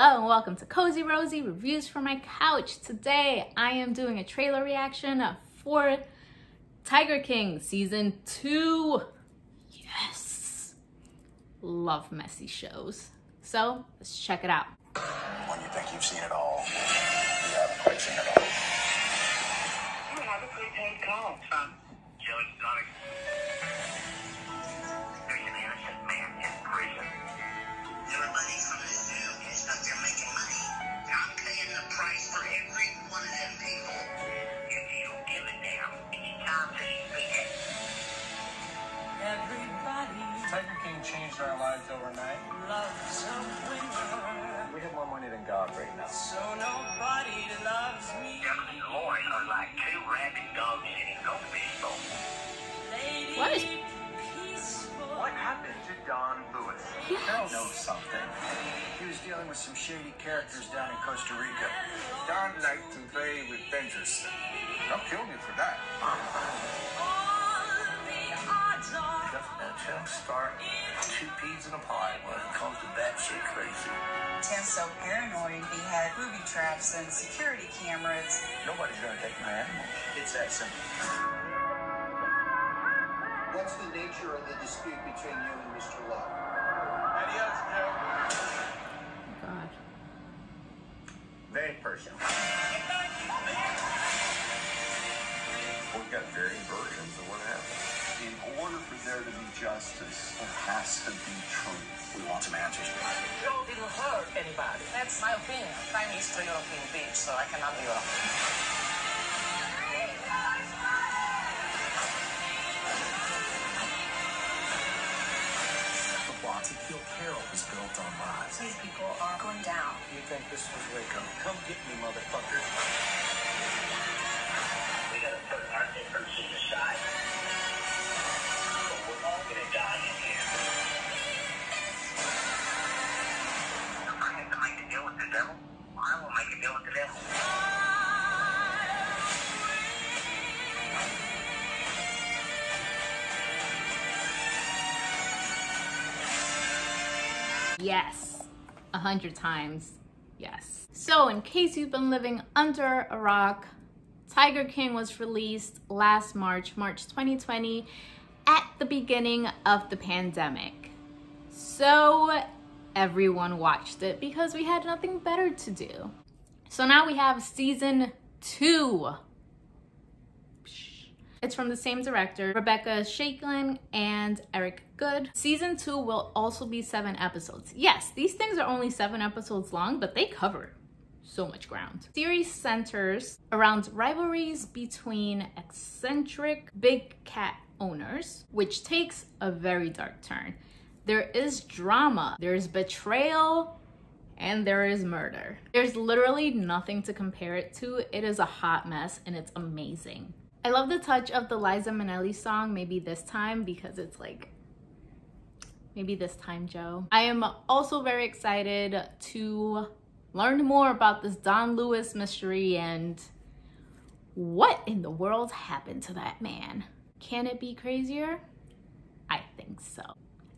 Hello and welcome to Cozy Rosie Reviews from My Couch. Today I am doing a trailer reaction for Tiger King Season 2. Yes! Love messy shows. So, let's check it out. When you think you've seen it all, you haven't quite seen it all. You have a prepaid call from Joe Exotic. There's an innocent man in prison. Your money from the zoo is that they're making money. I'm paying the price for every one of them people. If you give a damn, it's time to speak it. Everybody. Tiger King changed our lives overnight. Love something. We have more money than God right now. So nobody loves me. Devil and Lloyd are like two rabid dogs sitting on the fishbowl. What? What happened to Don Lewis? Yes. He knows something. He was dealing with some shady characters down in Costa Rica. Don liked to play with vengeance. They'll kill me for that. Chef's start. Two peas in a pie when it comes to that shit crazy. Tim's so paranoid he had booby traps and security cameras. Nobody's gonna take my animal. It's that simple. What's the nature of the dispute between you and Mr. Love? Adios, Joe. Oh, God. Very personal. We've got varying versions of what happened. In order for there to be justice, there has to be truth. We want some answers. Joe didn't hurt anybody. That's my opinion. I'm Eastern European bitch, so I cannot be wrong. To kill Carole is built on lies. These people are going down. You think this was Waco? Come get me, motherfucker. We gotta put our differences aside. But we're all gonna die in here. If I'm gonna make a deal with the devil, I will make a deal with the devil. Yes, 100 times, yes. So in case you've been living under a rock, Tiger King was released last March 2020, at the beginning of the pandemic. So everyone watched it because we had nothing better to do. So now we have Season 2. It's from the same director, Rebecca Chaiklin and Eric Good. Season 2 will also be 7 episodes. Yes, these things are only 7 episodes long, but they cover so much ground. The series centers around rivalries between eccentric big cat owners, which takes a very dark turn. There is drama, there's betrayal, and there is murder. There's literally nothing to compare it to. It is a hot mess and it's amazing. I love the touch of the Liza Minnelli song, Maybe This Time, because it's like, maybe this time, Joe. I am also very excited to learn more about this Don Lewis mystery and what in the world happened to that man. Can it be crazier? I think so.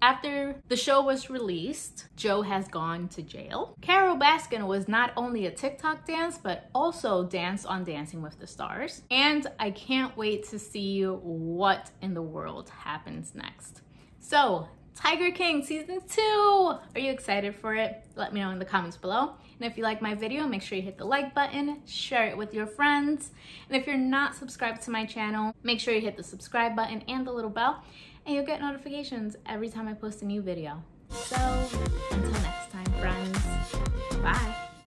After the show was released, Joe has gone to jail. Carole Baskin was not only a TikTok dance, but also danced on Dancing with the Stars. And I can't wait to see what in the world happens next. So, Tiger King Season 2! Are you excited for it? Let me know in the comments below. And if you like my video, make sure you hit the like button, share it with your friends. And if you're not subscribed to my channel, make sure you hit the subscribe button and the little bell. And you'll get notifications every time I post a new video. So, until next time, friends, bye.